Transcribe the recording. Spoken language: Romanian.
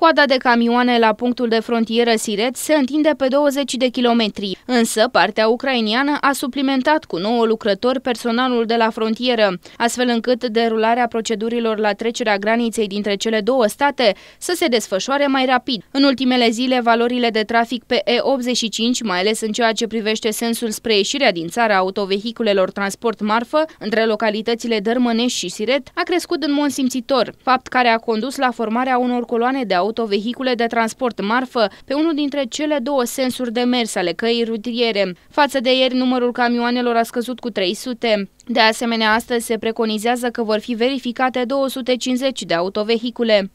Coada de camioane la punctul de frontieră Siret se întinde pe 20 de kilometri, însă partea ucrainiană a suplimentat cu 9 lucrători personalul de la frontieră, astfel încât derularea procedurilor la trecerea graniței dintre cele două state să se desfășoare mai rapid. În ultimele zile, valorile de trafic pe E85, mai ales în ceea ce privește sensul spre ieșirea din țara autovehiculelor transport marfă, între localitățile Dărmănești și Siret, a crescut în mod simțitor, fapt care a condus la formarea unor coloane de autovehicule de transport marfă pe unul dintre cele două sensuri de mers ale căii rutiere. Față de ieri, numărul camioanelor a scăzut cu 300. De asemenea, astăzi se preconizează că vor fi verificate 250 de autovehicule.